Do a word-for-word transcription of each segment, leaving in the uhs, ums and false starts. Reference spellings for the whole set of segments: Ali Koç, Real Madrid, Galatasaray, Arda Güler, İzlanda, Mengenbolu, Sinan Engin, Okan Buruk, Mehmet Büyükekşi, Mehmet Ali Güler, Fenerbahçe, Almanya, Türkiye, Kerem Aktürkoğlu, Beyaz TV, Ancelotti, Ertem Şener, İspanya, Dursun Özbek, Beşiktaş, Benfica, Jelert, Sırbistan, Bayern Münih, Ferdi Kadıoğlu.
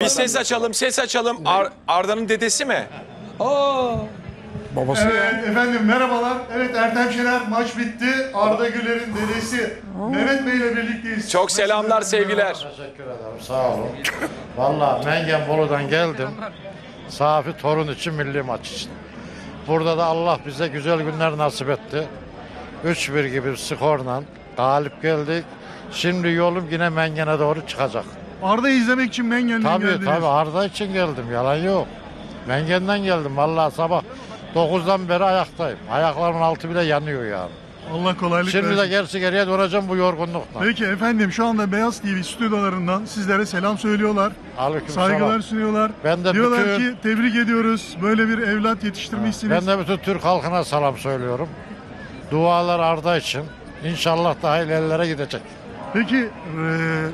Bir ses açalım, ses açalım. Ar Arda'nın dedesi mi? Aa, babası. Evet, efendim merhabalar. Evet, Ertem Şener, maç bitti. Arda Güler'in dedesi Mehmet Bey ile birlikteyiz. Çok selamlar, sevgiler. Teşekkür ederim, sağ olun. Valla Mengenbolu'dan geldim. Safi torun için, milli maç için. Burada da Allah bize güzel günler nasip etti. üç bir gibi skorla galip geldik. Şimdi yolum yine Mengen'e doğru çıkacak. Arda'yı izlemek için Mengen'den geldim. Tabii tabii, Arda için geldim, yalan yok. Mengen'den geldim, vallahi sabah dokuzdan beri ayaktayım. Ayaklarımın altı bile yanıyor yani. Allah kolaylık versin. Şimdi de gerisi geriye döneceğim bu yorgunlukla. Peki efendim, şu anda Beyaz T V stüdyolarından sizlere selam söylüyorlar. Aleykümselam. Saygılar sunuyorlar. Ben de diyorlar bütün... ki tebrik ediyoruz, böyle bir evlat yetiştirmişsiniz. Ben de bütün Türk halkına selam söylüyorum. Dualar Arda için. İnşallah daha ilerilere gidecek. Peki e,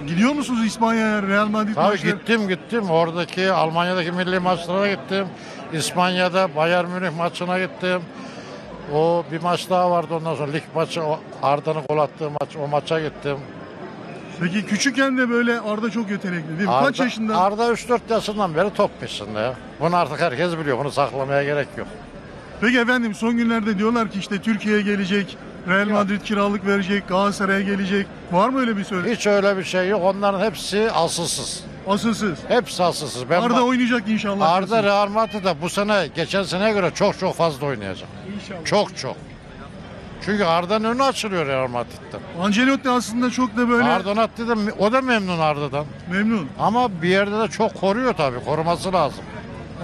gidiyor musunuz İspanya'ya, Real Madrid maçları? Tabii gittim gittim. Oradaki Almanya'daki milli maçlara gittim. İspanya'da Bayern Münih maçına gittim. O bir maç daha vardı, ondan sonra lig maçı, Arda'nın gol attığı maç, o maça gittim. Peki küçükken de böyle Arda çok yetenekli değil mi? Arda, kaç yaşında? Arda üç dört yaşından beri top peşinde ya. Bunu artık herkes biliyor, bunu saklamaya gerek yok. Peki efendim, son günlerde diyorlar ki işte Türkiye'ye gelecek, Real Madrid kiralık verecek, Galatasaray'a gelecek. Var mı öyle bir söz? Hiç öyle bir şey yok. Onların hepsi asılsız. Asılsız? Hepsi asılsız. Ben Arda oynayacak inşallah. Arda Real Madrid'de bu sene, geçen seneye göre çok çok fazla oynayacak. İnşallah. Çok çok. Çünkü Arda'nın önü açılıyor Real Madrid'de. Ancelotti aslında çok da böyle... Ancelotti de, o da memnun Arda'dan. Memnun. Ama bir yerde de çok koruyor tabii. Koruması lazım.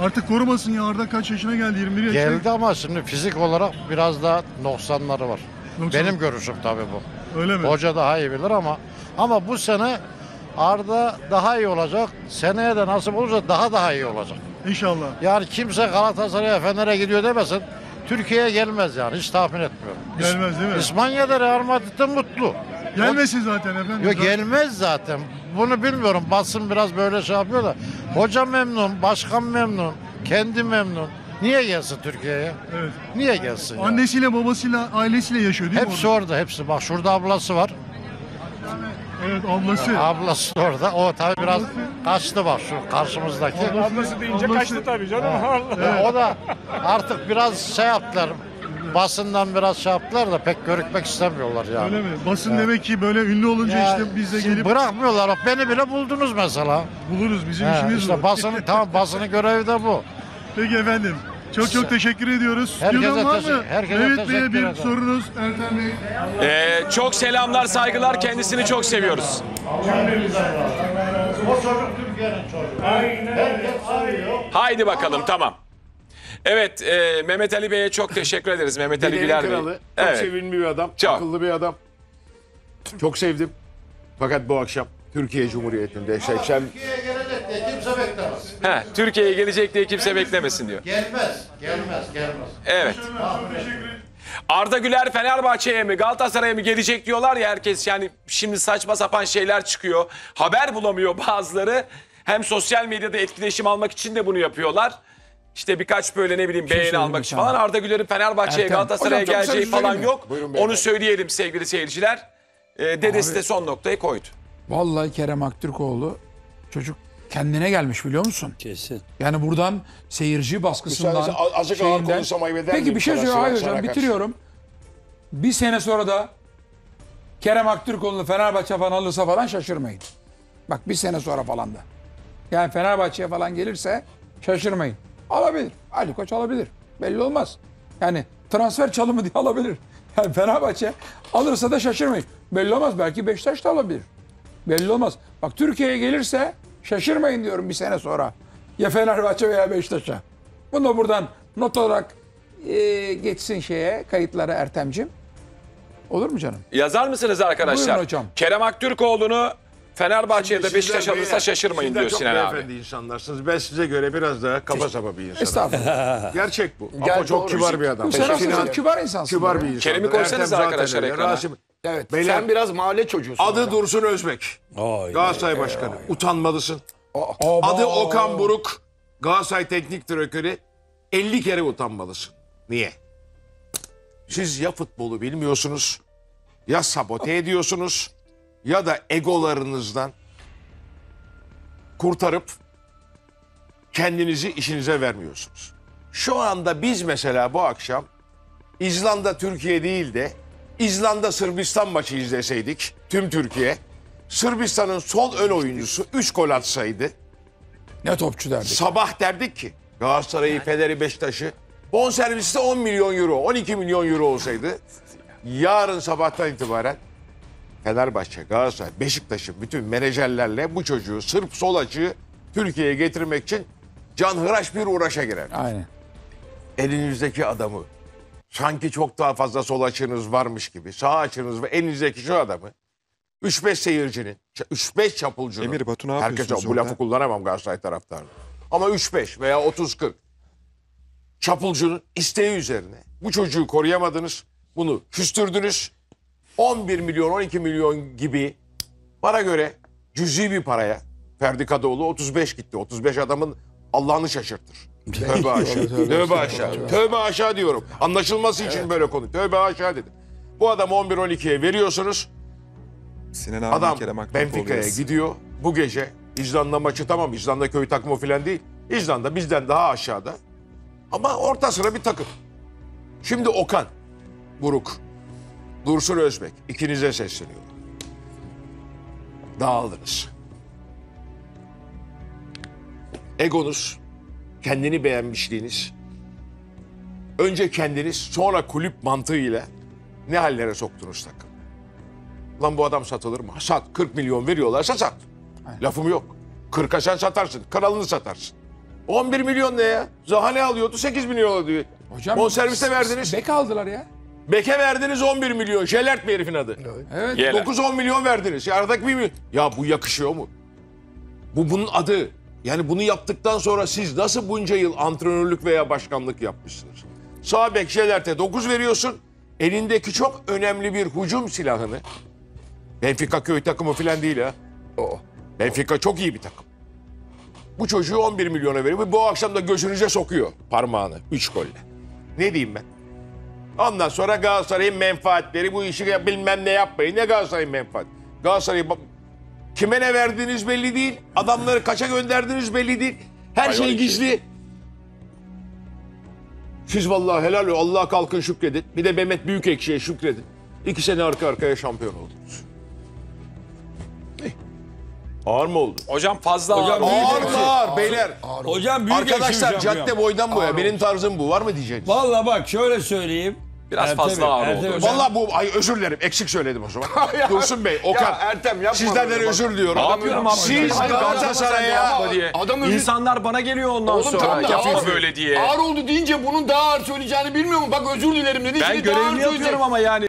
Artık korumasın ya, Arda kaç yaşına geldi? yirmi bir yaşına geldi ama şimdi fizik olarak biraz daha noksanları var. doksan. Benim görüşüm tabii bu. Öyle mi? Hoca daha iyi bilir ama ama bu sene Arda daha iyi olacak. Seneye de nasip olursa daha daha iyi olacak. İnşallah. Yani kimse Galatasaray'a, Fener'e gidiyor demesin. Türkiye'ye gelmez yani, hiç tahmin etmiyorum. Gelmez değil mi? İspanya'da Real Madrid'de mutlu. Gelmesin zaten efendim. Yok, gelmez zaten. Bunu bilmiyorum. Basın biraz böyle şey yapıyor da. Hoca memnun, başkan memnun, kendi memnun. Niye gelsin Türkiye'ye? Evet. Niye gelsin? Annesiyle, ya? babasıyla, ailesiyle yaşıyor değil mi? Hepsi orada? orada, hepsi. Bak şurada ablası var. Evet, ablası. Yani ablası orada. O tabii ablası biraz kaçtı bak şu karşımızdaki. Ablası deyince ablası. kaçtı tabii canım. Evet. Evet. O da artık biraz şey yaptılar. Basından biraz şey yaptılar da pek görükmek istemiyorlar yani. Öyle mi? Basın yani. Demek ki böyle ünlü olunca ya, işte bize gelip... Bırakmıyorlar. Bak beni bile buldunuz mesela. Buluruz, bizim yani işimiz işte basının, tamam, basının görevi de bu. Peki efendim, çok çok teşekkür ediyoruz. Herkese var mı? Herkese Mehmet Bey'e bir sorunuz, Ertem Bey. Ee, çok selamlar, saygılar. Kendisini çok seviyoruz. O çocuk Türkiye'nin çocuğu. Haydi bakalım, tamam. Evet, e, Mehmet Ali Bey'e çok teşekkür ederiz. Mehmet Ali Güler Bey. Çok evet. sevimli bir adam, çok. akıllı bir adam. Çok sevdim. Fakat bu akşam Türkiye Cumhuriyeti'nde şekşen... Kimse beklemez. He, Türkiye'ye gelecek diye kimse beklemesin diyor. Gelmez, gelmez, gelmez. Evet. Arda Güler Fenerbahçe'ye mi, Galatasaray'a mı gelecek diyorlar ya herkes. Yani şimdi saçma sapan şeyler çıkıyor. Haber bulamıyor bazıları. Hem sosyal medyada etkileşim almak için de bunu yapıyorlar. İşte birkaç böyle ne bileyim beğeni almak için falan. Arda Güler'in Fenerbahçe'ye, Galatasaray'a geleceği falan yok. Onu söyleyelim sevgili seyirciler. Ee, dedesi de son noktayı koydu. Vallahi Kerem Aktürkoğlu çocuk kendine gelmiş, biliyor musun? Kesin. Yani buradan seyirci baskısından... Azıcık ağır konuşsam ayıp eder miyim? Peki bir şey söylüyor. Hayır hocam, bitiriyorum. Bir sene sonra da Kerem Aktürkoğlu'nu Fenerbahçe falan alırsa falan şaşırmayın. Bak bir sene sonra falan da. Yani Fenerbahçe'ye falan gelirse şaşırmayın. Alabilir. Ali Koç alabilir. Belli olmaz. Yani transfer çalımı diye alabilir. Yani Fenerbahçe alırsa da şaşırmayın. Belli olmaz. Belki Beşiktaş da alabilir. Belli olmaz. Bak Türkiye'ye gelirse... Şaşırmayın diyorum bir sene sonra. Ya Fenerbahçe veya Beşiktaş'a. Bunu da buradan not olarak e, geçsin şeye, kayıtlara Ertem'cim. Olur mu canım? Yazar mısınız arkadaşlar? Buyurun hocam. Kerem Aktürkoğlu'nu Fenerbahçe'ye de Beşiktaş alırsa şaşırmayın diyor Sinan abi. Çok beyefendi insanlarsınız. Ben size göre biraz daha kaba saba bir insanım. Estağfurullah. Gerçek bu. Ama çok kibar bir adam. Bu sen aslında kibar insansın. Kibar bir insan. Kerem'i koysanız arkadaşlar ekrana. Evet. Beyler, sen biraz mahalle çocuğusun. Adı hocam. Dursun Özbek. Oy, Galatasaray oy, Başkanı. Oy. Utanmalısın. O, adı Okan Buruk. Galatasaray Teknik Direktörü. elli kere utanmalısın. Niye? Siz ya futbolu bilmiyorsunuz, ya sabote ediyorsunuz, ya da egolarınızdan kurtarıp kendinizi işinize vermiyorsunuz. Şu anda biz mesela bu akşam İzlanda Türkiye değil de İzlanda Sırbistan maçı izleseydik tüm Türkiye, Sırbistan'ın sol ön oyuncusu üç gol atsaydı ne topçu derdik. Sabah derdik ki Galatasaray'ı, yani. Fener'i, Beşiktaş'ı bonserviste on milyon euro, on iki milyon euro olsaydı yarın sabahtan itibaren Fenerbahçe, Galatasaray, Beşiktaş'ın bütün menajerlerle bu çocuğu, Sırp sol açığı Türkiye'ye getirmek için canhıraş bir uğraşa girer. Aynen. Elinizdeki adamı sanki çok daha fazla sol açığınız varmış gibi, sağ açığınız ve elinizdeki şu adamı üç beş seyircinin, üç beş çapulcunun, Emir Batu, ne herkese bu orada? Lafı kullanamam Galatasaray taraftarını. Ama üç beş veya otuz kırk çapulcunun isteği üzerine bu çocuğu koruyamadınız, bunu küstürdünüz. on bir milyon, on iki milyon gibi bana göre cüzi bir paraya Ferdi Kadıoğlu otuz beş gitti. otuz beş adamın Allah'ını şaşırtır. Tövbe aşağı, tövbe aşağı, tövbe aşağı diyorum. Anlaşılması için evet, böyle konu. Tövbe aşağı dedim. Bu adamı on bir on ikiye veriyorsunuz. Sinan abi, adam Benfica'ya gidiyor. Bu gece İzlanda maçı, tamam İzlanda köy takımı falan değil. İzlanda bizden daha aşağıda. Ama orta sıra bir takım. Şimdi Okan Buruk, Dursun Özbek, ikinize sesleniyorum. Dağıldınız. Egonuz, kendini beğenmişliğiniz, önce kendiniz sonra kulüp mantığıyla ne hallere soktunuz takım. Lan bu adam satılır mı? Sat, kırk milyon veriyorlarsa sat. Aynen. Lafım yok. kırka sen satarsın, kralını satarsın. on bir milyon ne ya? Zahane alıyordu, sekiz milyon alıyordu. Hocam, bonserviste verdiniz. Bek aldılar ya. Beke verdiniz on bir milyon. Jelert mi herifin adı? Evet. dokuz on milyon verdiniz. Ya aradaki bir milyon. Ya bu yakışıyor mu? Bu bunun adı. Yani bunu yaptıktan sonra siz nasıl bunca yıl antrenörlük veya başkanlık yapmışsınız? Sağ bek Jelert'e dokuz veriyorsun. Elindeki çok önemli bir hücum silahını. Benfica köy takımı falan değil ha. O. Benfica çok iyi bir takım. Bu çocuğu on bir milyona veriyor. Bu akşam da gözünüze sokuyor parmağını. üç golle. Ne diyeyim ben? Ondan sonra Galatasaray'ın menfaatleri, bu işi bilmem ne yapmayın. Ne Galatasaray'ın menfaat? Galatasaray'ı kime ne verdiğiniz belli değil. Adamları kaça gönderdiğiniz belli değil. Her şey gizli. Siz vallahi helal olsun. Allah'a kalkın şükredin. Bir de Mehmet Büyükekşi'ye şükredin. İki sene arka arkaya şampiyon oldunuz. Ağır mı oldu? Hocam fazla hocam, ağır. Ağır mı ağır, ağır beyler? Ağır. Hocam büyük arkadaşlar cadde ya, boydan boya. Ağır. Benim tarzım bu. Var mı diyeceğiniz? Vallahi bak şöyle söyleyeyim. Biraz Ertem fazla ağır Ertem oldu. Hocam. Vallahi bu, ay özür dilerim. Eksik söyledim o zaman. Dursun Bey, Okan. Ya Ertem yapma. Sizden özür diliyorum. Ne yapıyorum abi? Siz Galatasaray'a. İnsanlar bana geliyor ondan oğlum, sonra. Oğlum tamam da ağır, böyle diye. Ağır oldu deyince bunun daha ağır söyleyeceğini bilmiyor mu? Bak özür dilerim dedi. Ben görevimi yapıyorum ama yani.